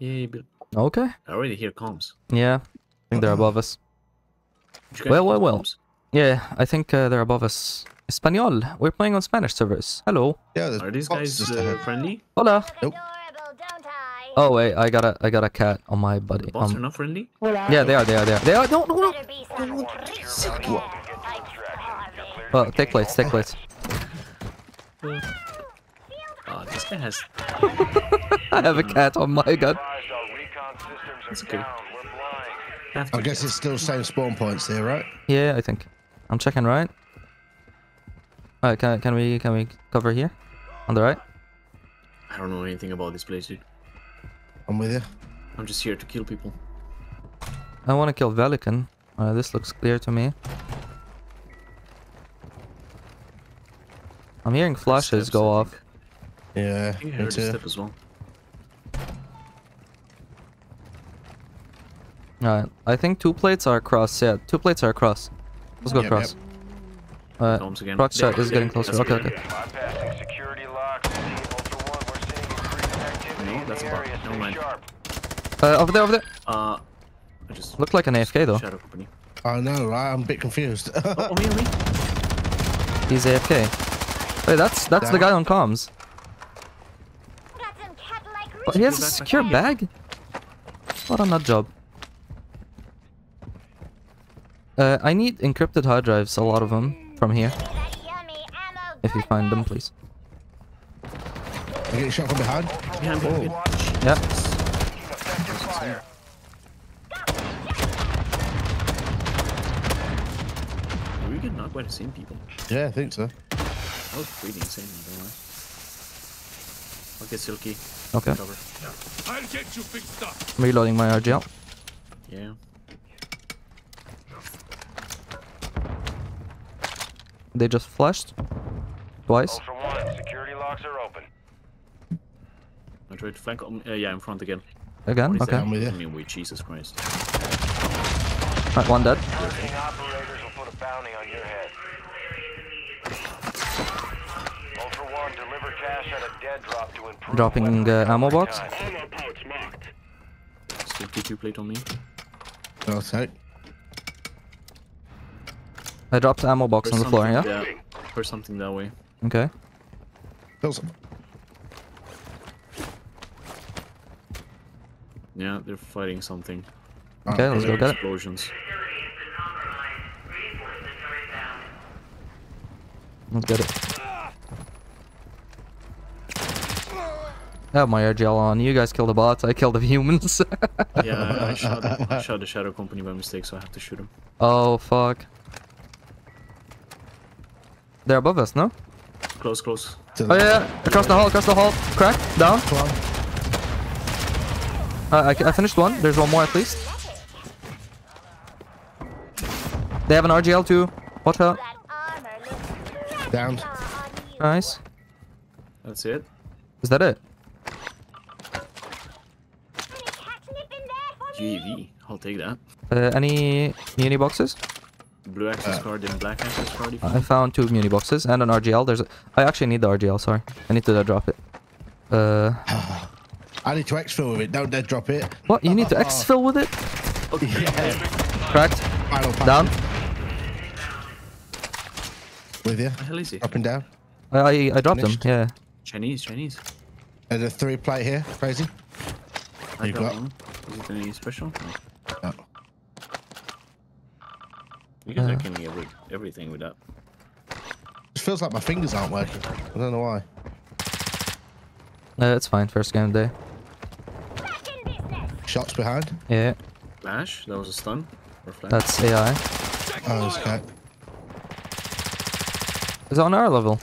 Yeah, but okay. I already hear comms. Yeah, I think they're above us. Well. Yeah, I think they're above us. Espanol, we're playing on Spanish servers. Hello. Yeah. Are these guys friendly? Hola. Nope. Oh wait, I got a cat on my buddy. The bots are not friendly? Yeah, they are. No. Oh, take plates. Oh, this guy has... I have a cat on my gun. That's okay. I guess it's still same spawn points there, right? Yeah, I think. I'm checking right. Alright, can we cover here? On the right? I don't know anything about this place, dude. I'm with you. I'm just here to kill people. I want to kill Velikan. This looks clear to me. I'm hearing flashes go off. Yeah, I heard a step as well. Alright, I think two plates are across. Yeah, two plates are across. Let's go across. Alright, Prox shot is getting closer. Okay. That's a bot. Never mind. Over there. I just looked like an AFK though. Shadow Company. I know, right? I'm a bit confused. Oh, really? He's AFK. Wait, that's the guy on comms. But he has a secure bag? What a nut job. I need encrypted hard drives, a lot of them, from here. If you find them, please. You getting shot from behind? Yeah. Oh. Yep. Are we getting knocked by the same people? Yeah, I think so. That was pretty insane, I don't know. Okay, Silky. Okay. I'll get you fixed up. Reloading my RGL. Yeah. They just flashed. Twice. Security locks are open. I tried to flank on, yeah, in front again. Again? Okay. I'm with you. I mean, Jesus Christ. Right, one dead. Operators will put a bounty on your head. Ultra One, deliver cash at a dead drop to improve. Dropping ammo box. Ammo pouch marked. Still P2 plate on me. Okay. I dropped the ammo box on the floor, yeah? Yeah, or something that way. Okay. Yeah, they're fighting something. Okay, let's go get explosions. Let's get it. I have my RGL on. You guys kill the bots, I kill the humans. Yeah, I shot the Shadow Company by mistake, so I have to shoot him. Oh, fuck. They're above us, no? Close. Oh, yeah. Across the hall. Crack. Down. I finished one. There's one more at least. They have an RGL too. Watch out. Downed. Nice. That's it. Is that it? UAV. I'll take that. Any muni boxes? Blue access card and black access card. I found two muni boxes and an RGL. I actually need the RGL. Sorry, I need to dead drop it. I need to X-Fill with it. Don't dead drop it. What? You need to X-Fill with it? Okay. Yeah. Cracked. Down. With you. What the hell is he? Up and down. I dropped him. Yeah. Chinese. There's a three plate here. Crazy. You got one. Is it any special? No. You guys are killing everything with that. It feels like my fingers aren't working. I don't know why. It's fine. First game of the day. Shots behind. Yeah. Flash. That was a stun. Or flash. That's AI. Oh, this guy. It's on our level.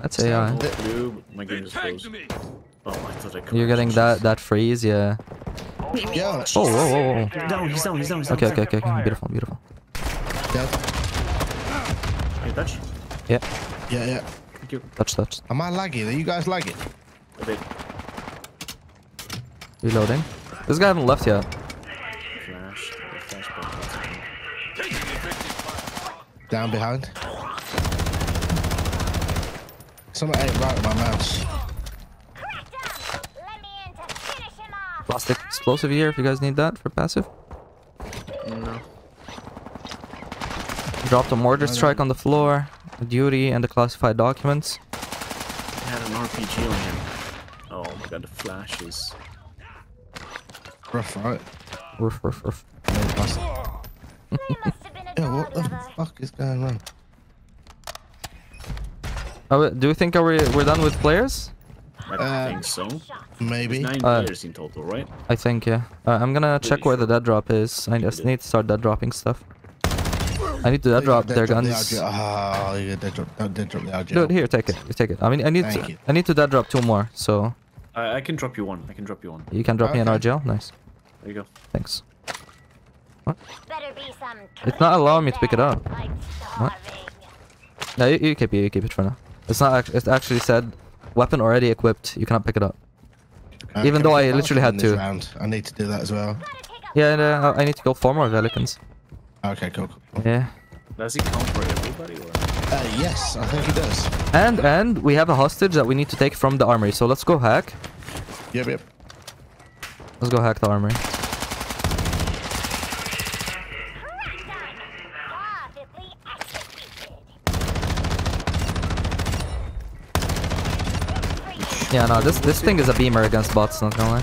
That's AI. My game just froze. Oh, I thought I could. You're getting that freeze, yeah. Yeah. Oh, whoa. Down, he's down. Okay. Beautiful. Dead. Can you touch? Yeah. Thank you. Touch. Am I laggy? Are you guys laggy? A bit. Reloading. This guy hasn't left yet. Flash. Down behind. Someone ate right with my mouse. Plastic explosive here if you guys need that for passive. No. Dropped a mortar strike on the floor, the duty and the classified documents. I had an RPG on him. Oh my god, the flashes. Rough, right? Ruff, ruff, ruff. Yeah, what the fuck is going on? Oh, do you think we're done with players? I don't think so. Maybe. There's 9 players in total, right? I think, yeah. I'm gonna check where the dead drop is. I just need to start dead dropping stuff. I need to dead drop their guns. Dude, here, take it. You take it. I mean, I need to dead drop 2 more, so... I can drop you 1. I can drop you 1. You can drop me an RGL? Nice. There you go. Thanks. What? It's not allowing me to pick it up. What? No, you keep it. You keep it for now. It's not. It actually said, weapon already equipped. You cannot pick it up. Even though I literally had 2. I need to do that as well. Yeah, and I need to go 4 more Velikans. Okay, cool. Yeah. Does he count for everybody? Or? Yes, I think he does. And we have a hostage that we need to take from the armory. So let's go hack. Yep, yep. Let's go hack the armory. Yeah, no, this thing is a beamer against bots, not gonna lie.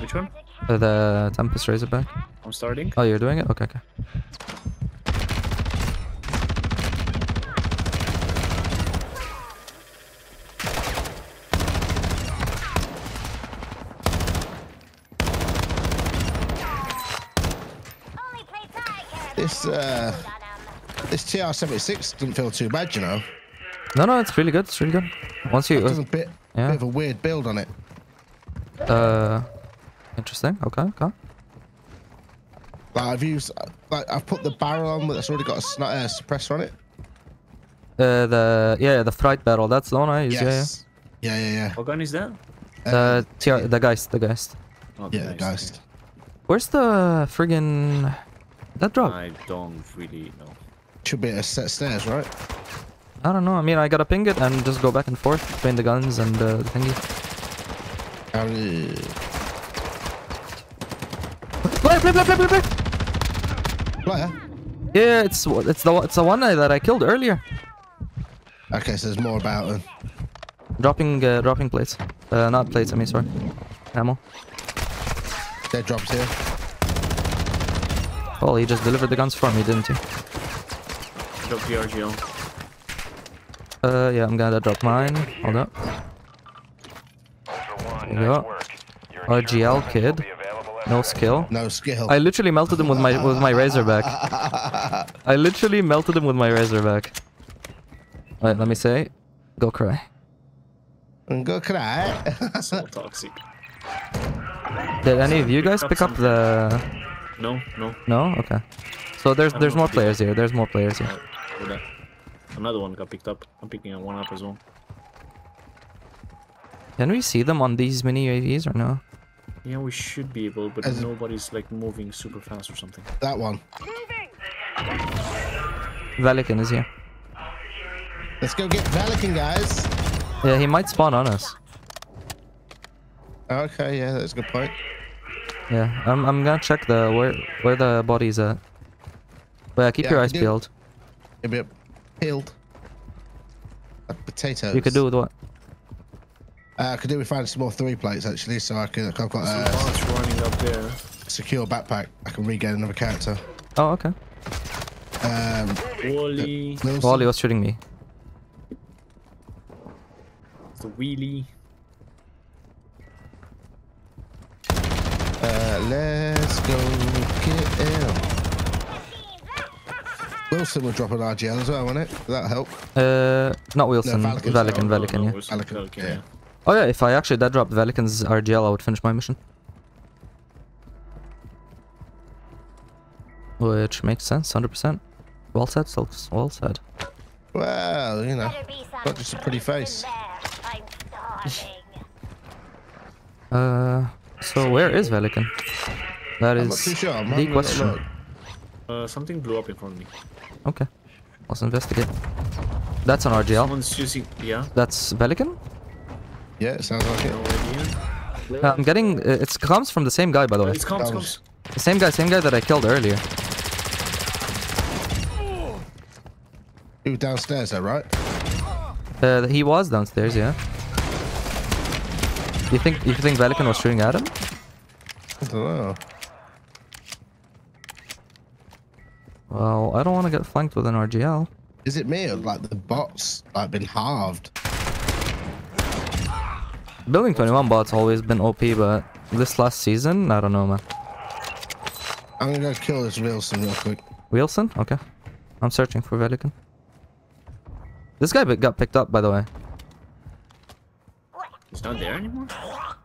Which one? The Tempest Razorback. I'm starting. Oh, you're doing it? Okay, okay. This TR-76 didn't feel too bad, you know. No, it's really good. It's really good. Once you there's a bit of a weird build on it. Interesting. Okay, okay. Like I've used, like I've put the barrel on that's already got a suppressor on it. The fright barrel. That's the one I use. Yes. Yeah. What gun is that? The Geist. Oh, yeah, the Geist. Thing. Where's the friggin' that drop? I don't really know. Should be a set stairs, right? I don't know. I mean, I gotta ping it and just go back and forth between the guns and the thingy. Player! Player? Yeah, it's the one that I killed earlier. Okay, so there's more about them. Dropping plates. Not plates. I mean, sorry. Ammo. Dead drops here. Oh, he just delivered the guns for me, didn't he? Drop the RGL. Yeah, I'm gonna drop mine. Hold up. There we go. RGL kid. No skill. No skill. I literally melted him with my Razorback. I literally melted him with my Razorback. Alright, let me say. Go cry. Go cry. That's so toxic. Did any of you guys pick up the... No. No? Okay. So there's more players here. There's more players here. Another one got picked up. I'm picking one up as well. Can we see them on these mini UAVs or no? Yeah, we should be able, but nobody's like moving super fast or something. That one. Velikan is here. Let's go get Velikan, guys. Yeah, he might spawn on us. Okay, yeah, that's a good point. Yeah, I'm gonna check the where the body's at. But keep your eyes peeled. Yep. Peeled. Like potatoes. You could do with what? I could do with finding some more 3 plates actually, so I've got running up there. Secure backpack. I can regain another character. Oh, okay. Wally was shooting me. It's a wheelie. Let's go get him. Wilson will drop an RGL as well, won't it? That'll help. Not Wilson. No, Velikan, yeah. Velikan, yeah. Oh yeah, if I actually dead dropped Velikan's RGL, I would finish my mission. Which makes sense, 100%. Well said, Silks. Well said. Well, you know, got just a pretty face. So where is Velikan? That is the question. Something blew up in front of me. Okay. Let's investigate. That's an RGL. Someone's using... Yeah. That's Velikan? Yeah, it sounds like it. I'm getting... it's comms from the same guy, by the way. It's comms. The same guy that I killed earlier. He was downstairs though, right? He was downstairs, yeah. You think Velikan was shooting at him? I don't know. Well, I don't want to get flanked with an RGL. Is it me or like the bots like been halved? Building 21 bots always been OP, but this last season, I don't know, man. I'm gonna go kill this Wilson real quick. Wilson? Okay. I'm searching for Velikan. This guy got picked up, by the way. He's not there anymore?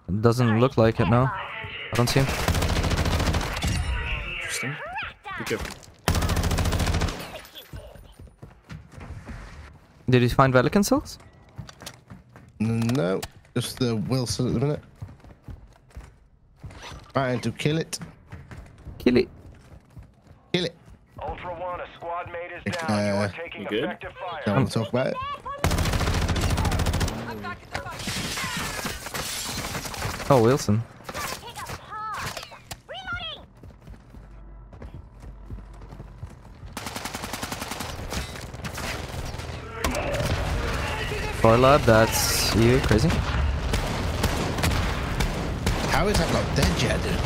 It doesn't look like it, no. I don't see him. Interesting. Be careful. Did you find Velikan cells? No, just the Wilson at the minute. Trying to kill it. Kill it. Kill it. Ultra One, a squad mate is down. You are taking effective fire. Don't want to talk about it. Oh, Wilson. Core lab, that's you crazy. How is that not dead yet, dude?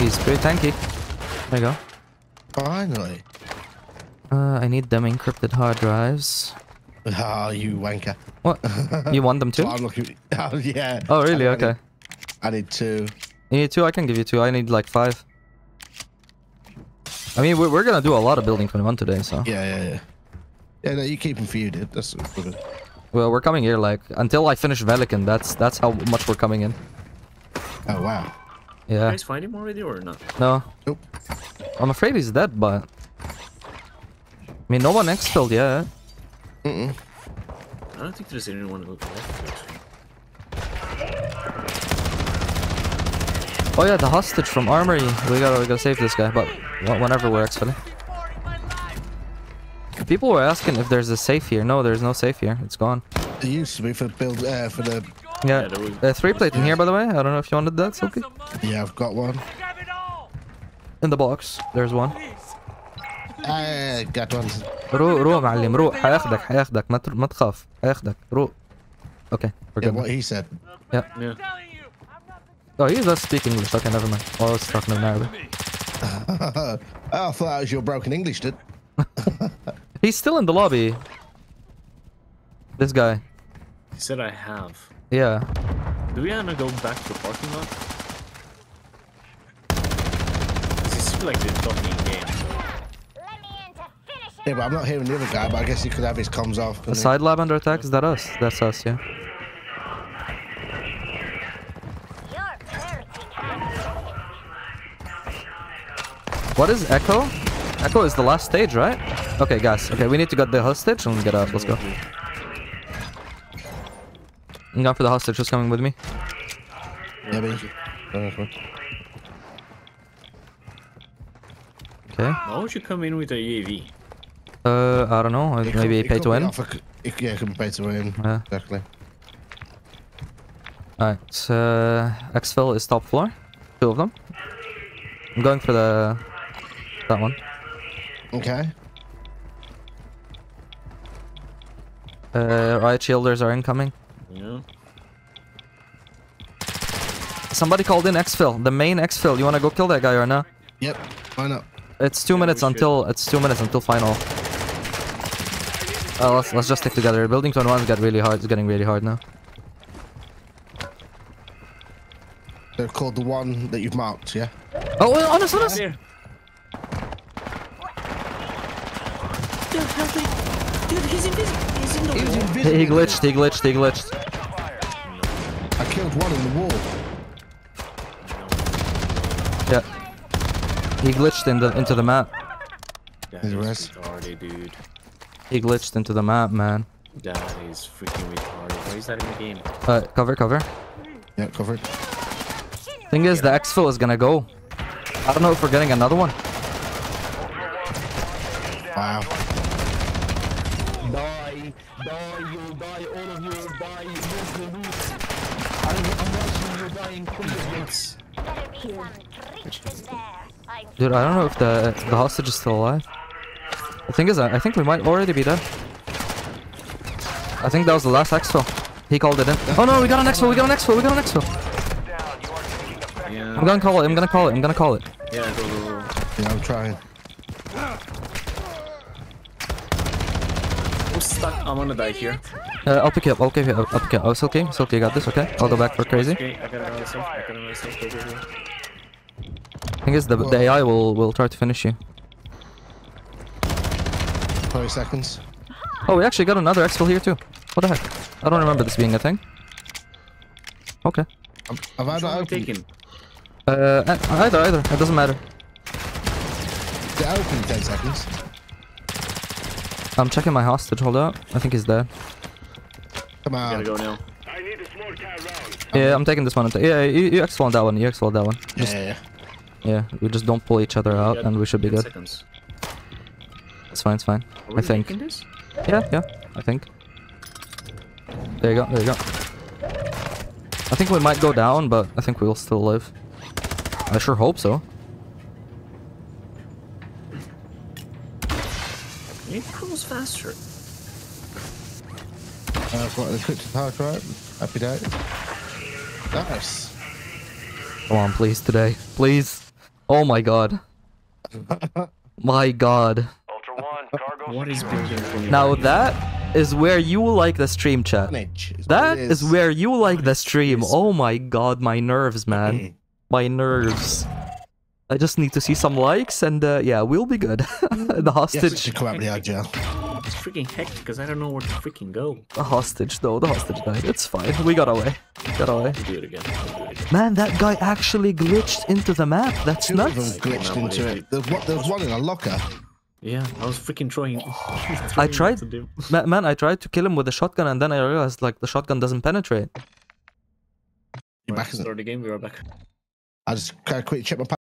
He's pretty tanky. There you go. Finally. I need them encrypted hard drives. Ah, oh, you wanker. What? You want them too? I'm looking. Oh, yeah. Oh, really? Okay. I need two. You need two? I can give you two. I need like five. I mean, we're gonna do a lot of Building 21 today, so. Yeah. Yeah, no, you keep them for you, dude. That's good. Well, we're coming here, like, until I finish Velikan, that's how much we're coming in. Oh, wow. Yeah. Did you guys find him already or not? No. Nope. I'm afraid he's dead, but... I mean, no one X-Filled yet. Mm-mm. I don't think there's anyone who... Oh, yeah, the hostage from Armory. We gotta save this guy, but whenever we're X-Filling. People were asking if there's a safe here. No, there's no safe here. It's gone. It used to be for the... Yeah, three plate in here, by the way. I don't know if you wanted that, Silky. Yeah, I've got one. In the box. There's one. I got one. Rook, معلم. Rook. حياخدك. ما تخاف. حياخدك. Rook. Okay. Yeah, what he said. Yeah. Oh, he does speak English. Okay, never mind. Oh, I was talking in Arabic. I thought that was your broken English, dude. He's still in the lobby. This guy. He said I have. Yeah. Do we wanna go back to the parking lot? This is like the fucking game. Yeah, but I'm not hearing the other guy, but I guess he could have his comms off. The side lab under attack? Is that us? That's us, yeah. What is Echo? Echo is the last stage, right? Okay, guys. Okay, we need to get the hostage and get out. Let's go. I'm going for the hostage. Who's coming with me? Yeah, baby. Okay. Why would you come in with a UAV? I don't know. Maybe pay to win? Yeah, it could be pay to win. Exactly. Alright. X-Fill is top floor. Two of them. I'm going for that one. Okay. Riot shielders are incoming. Yeah. Somebody called in X-Fill, the main X-Fill. You wanna go kill that guy or not? Yep. Why not? It's two minutes until final. Let's just stick together. Building 21's got really hard. It's getting really hard now. They're called the one that you've marked, yeah. Oh, on us. Here. Dude, he's invisible. He glitched. I killed one in the wall. Yeah. He glitched into the map. That is retarded, dude. He glitched into the map, man. That is freaking retarded. Why is that in the game? Cover. Yeah, covered. Thing is, the X-Fill is gonna go. I don't know if we're getting another one. Wow. Die, all of you will die. flying please. Dude, I don't know if the hostage is still alive. The thing is, I think we might already be dead. I think that was the last X-Fill. He called it in. Oh no, we got an X-Fill, Yeah. I'm gonna call it, I'm gonna call it. Yeah, go. Yeah, I'm trying. I'm stuck, I'm gonna die here. I'll pick you up, I'll pick you up. Oh, Silky, you got this, okay? I'll go back for crazy. Okay, I think it's the AI will try to finish you. 30 seconds. Oh, we actually got another X-Fill here too. What the heck? I don't remember this being a thing. Okay. Have I not taken? Either. It doesn't matter. They're open in 10 seconds. I'm checking my hostage. Hold up. I think he's dead. Come on. I gotta go now. I need a small car round. Yeah, I'm taking this one. Yeah, you X-Fill that one. Just, yeah, we just don't pull each other out and we should be good. Seconds. It's fine. Are we taking this? Yeah, I think. There you go. I think we might go down, but I think we'll still live. I sure hope so. It goes faster. I've got the encrypted power drive. Happy day. Nice. Come on, please, today. Please. Oh my god. My god. What is building? Now that is where you like the stream, chat. That is where you like the stream. Oh my god, my nerves, man. My nerves. I just need to see some likes and yeah, we'll be good. The hostage. Yes, it's freaking hectic because I don't know where to freaking go. The hostage though, the hostage died. It's fine. We got away. We'll do it again. Man, that guy actually glitched into the map. That's nuts. Glitched into it. There's one in a locker. Yeah, I was freaking trying. I tried, man. I tried to kill him with a shotgun, and then I realized like the shotgun doesn't penetrate. You're back. Start the game. We are back. I just gotta quick check my.